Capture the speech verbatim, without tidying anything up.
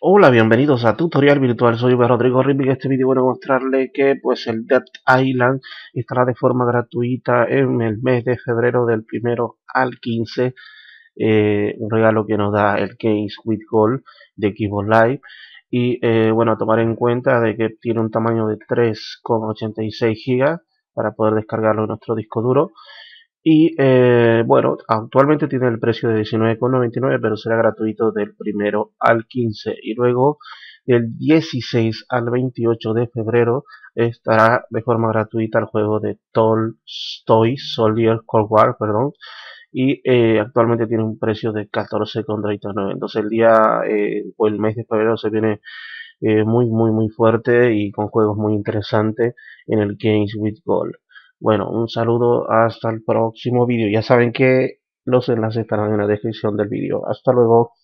Hola, bienvenidos a Tutorial Virtual, soy Rodrigo Rimm y en este vídeo voy a mostrarles que pues el Dead Island estará de forma gratuita en el mes de febrero del primero al quince, eh, un regalo que nos da el Games with Gold de Xbox Live. Y eh, bueno, a tomar en cuenta de que tiene un tamaño de tres coma ochenta y seis gigas para poder descargarlo en nuestro disco duro. Y eh, bueno, actualmente tiene el precio de diecinueve con noventa y nueve, pero será gratuito del primero al quince. Y luego del dieciséis al veintiocho de febrero estará de forma gratuita el juego de Toy Soldiers Cold War, perdón. Y eh, actualmente tiene un precio de catorce con treinta y nueve. Entonces el día eh, o el mes de febrero se viene eh, muy, muy, muy fuerte y con juegos muy interesantes en el Games with Gold. Bueno, un saludo, hasta el próximo vídeo. Ya saben que los enlaces estarán en la descripción del vídeo. Hasta luego.